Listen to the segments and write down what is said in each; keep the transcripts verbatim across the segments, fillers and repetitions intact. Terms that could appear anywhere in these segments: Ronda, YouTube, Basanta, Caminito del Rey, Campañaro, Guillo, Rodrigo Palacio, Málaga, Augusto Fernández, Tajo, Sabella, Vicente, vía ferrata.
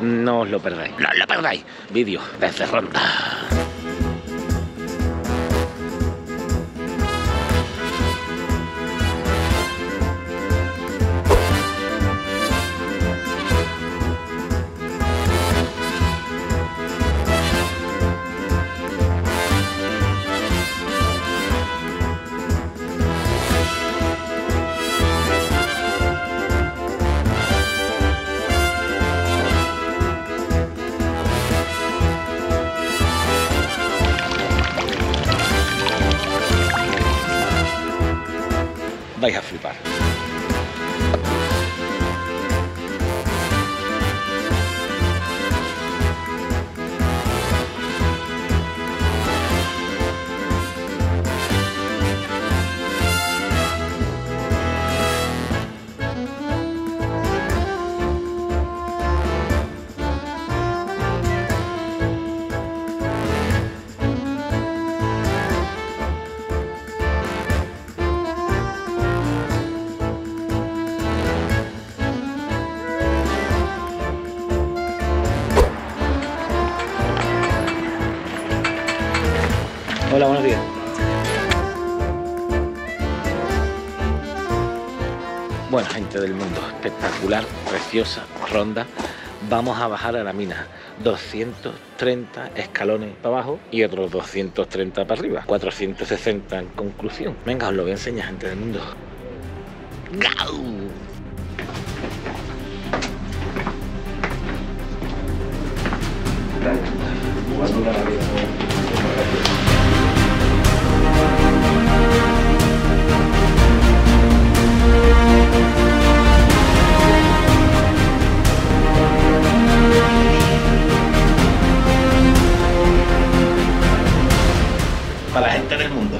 No os lo perdáis. No os lo perdáis. Vídeo desde Ronda. Vais a flipar. Hola, buenos días. Bueno, gente del mundo, espectacular, preciosa Ronda. Vamos a bajar a la mina. doscientos treinta escalones para abajo y otros doscientos treinta para arriba. cuatrocientos sesenta en conclusión. Venga, os lo voy a enseñar, gente del mundo. ¡Gau! Para la gente del mundo.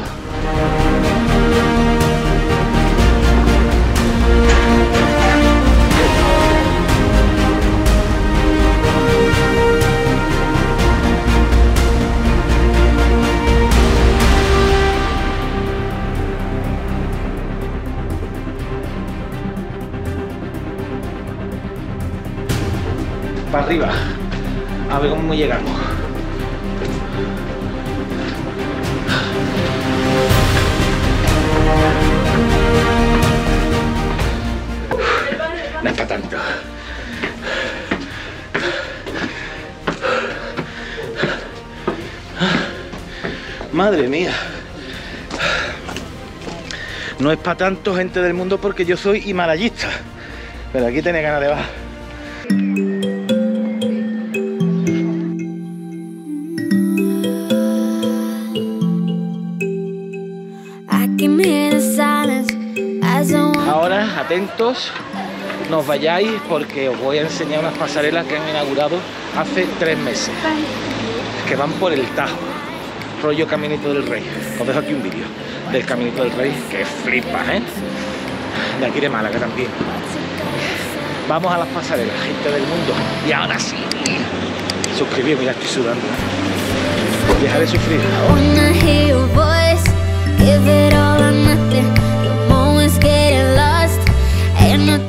Para arriba, a ver cómo llegamos. No es para tanto. Madre mía. No es para tanto, gente del mundo, porque yo soy himalayista. Pero aquí tiene ganas de bajar. Ahora, atentos, nos vayáis porque os voy a enseñar unas pasarelas que han inaugurado hace tres meses, que van por el Tajo, rollo Caminito del Rey. Os dejo aquí un vídeo del Caminito del Rey, que flipas, ¿eh? De aquí de Málaga también. Vamos a las pasarelas, gente del mundo. Y ahora sí, suscribíos, mira, estoy sudando. Dejar de sufrir.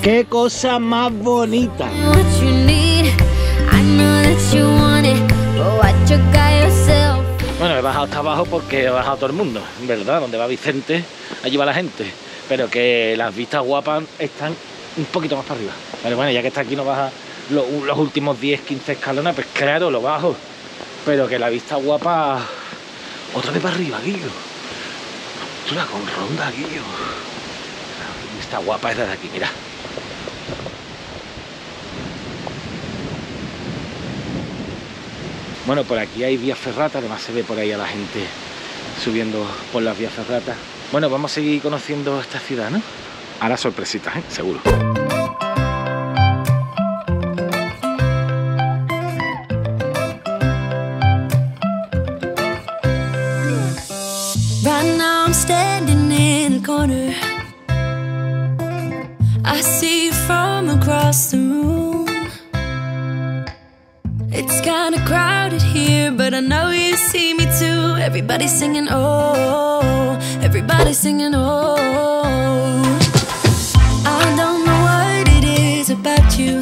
¡Qué cosa más bonita! Bueno, he bajado hasta abajo porque he bajado todo el mundo, ¿verdad? Donde va Vicente, allí va la gente. Pero que las vistas guapas están un poquito más para arriba. Pero bueno, ya que está aquí no baja los, los últimos diez, quince escalones, pues claro, lo bajo. Pero que la vista guapa... Otra vez para arriba, Guillo. Ostras, con Ronda, Guillo. La vista guapa es desde aquí, mira. Bueno, por aquí hay vía ferrata, además se ve por ahí a la gente subiendo por las vías ferratas. Bueno, vamos a seguir conociendo esta ciudad, ¿no? Ahora sorpresitas, ¿eh? Seguro. Right now I'm standing in the corner. I see you from across the room. It's kind of crowded here, but I know you see me too. Everybody singing, oh, everybody singing, oh. I don't know what it is about you.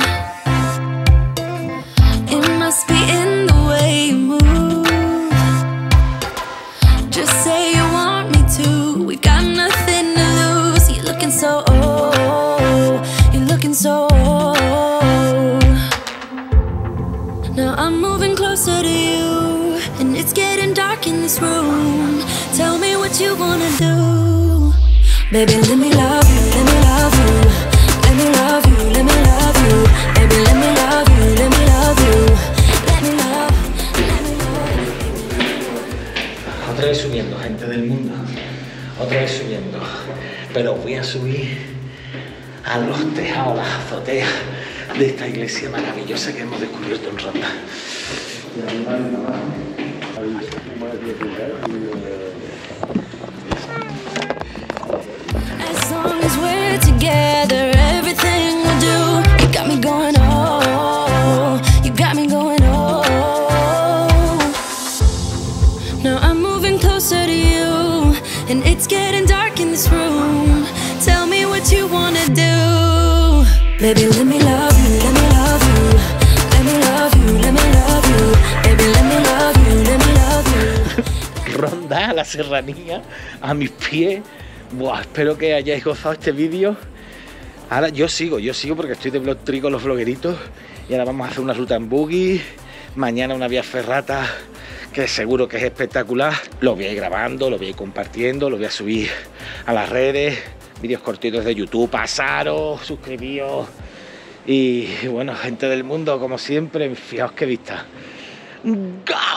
Now I'm moving closer to you, and it's getting dark in this room. Tell me what you wanna do. Baby, let me love you, let me love you. Let me love you, let me love you. Baby, let me love you, let me love you. Let me love, let me love. Otra vez subiendo, gente del mundo. Otra vez subiendo. Pero voy a subir a los tejados, las azoteas de esta iglesia maravillosa que hemos descubierto en Ronda. Baby, let me love you, let me love you. Let me love you, let me love you. Baby, let me love you, let me love you. Ronda, la serranía, a mis pies. Buah, espero que hayáis gozado este vídeo. Ahora yo sigo, yo sigo porque estoy de blog tri con los blogueritos. Y ahora vamos a hacer una ruta en buggy. Mañana una vía ferrata, que seguro que es espectacular. Lo voy a ir grabando, lo voy a ir compartiendo, lo voy a subir a las redes. Vídeos cortitos de YouTube, pasaros, suscribíos. Y bueno, gente del mundo, como siempre, fijaos qué vista. ¡Gah!